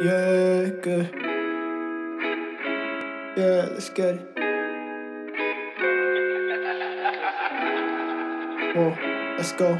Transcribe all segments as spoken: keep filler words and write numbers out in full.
Yeah, good. Yeah, let's get it. Whoa, let's go.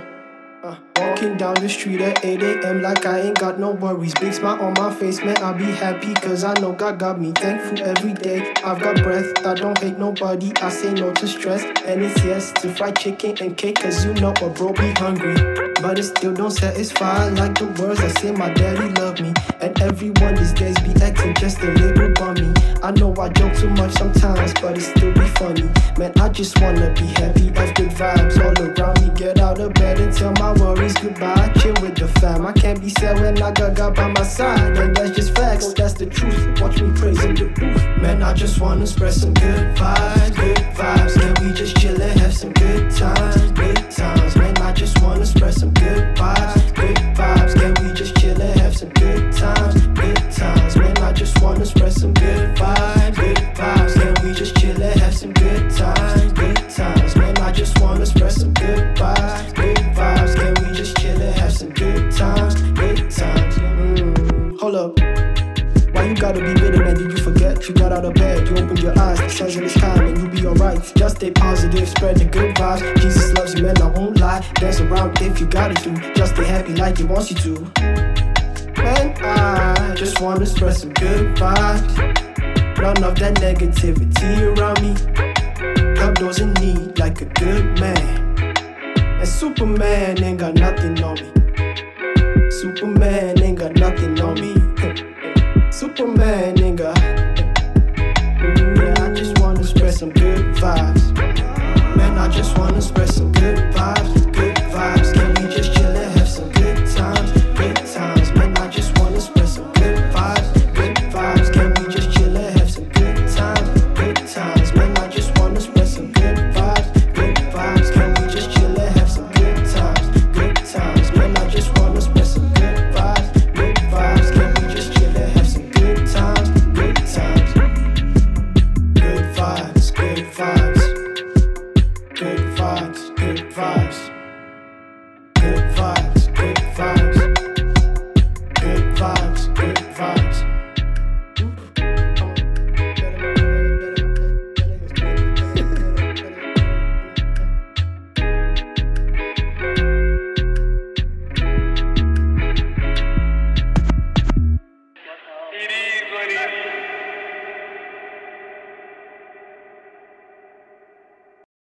Uh, walking down the street at eight A M like I ain't got no worries. Big smile on my face, man, I be happy, cause I know God got me. Thankful every day, I've got breath. I don't hate nobody, I say no to stress. And it's yes to fried chicken and cake, cause you know a bro be hungry. But it still don't satisfy like the words I say my daddy love me. And everyone these days be acting just a little bummy. I know I joke too much sometimes, but it still be funny. Man, I just wanna be happy, have good vibes all around me. Get out of bed and tell my worries goodbye, chill with the fam. I can't be sad when I got God by my side, and that's just facts, so that's the truth. Watch me praising the roof. Man, I just wanna spread some good vibes, good vibes. Man, we just chillin', have some good times, good times. Man, I just wanna spread some good vibes, good vibes. Man, we just chillin', have some good times, good times. Man, I just wanna spread some good vibes, good vibes. Man, we just chillin', have some good times, good times. Man, I just wanna spread some good vibes, good vibes. Can we just chillin', have some good times, good times? Mm. Hold up, why you gotta be bitter, man? Did you forget? You got out of bed, you opened your eyes. The sun's in the sky, and you'll be alright. Just stay positive, spread the good vibes. Jesus loves you, man, I won't lie. Dance around if you gotta do. Just stay happy like He wants you to. Man, I just wanna spread some good vibes. Run off that negativity around me. Help those in need like a good man. And Superman ain't got nothing on me. Superman ain't got nothing on me. Superman ain't got. Yeah, I just wanna spread some good vibes. Man, I just wanna spread some good vibes.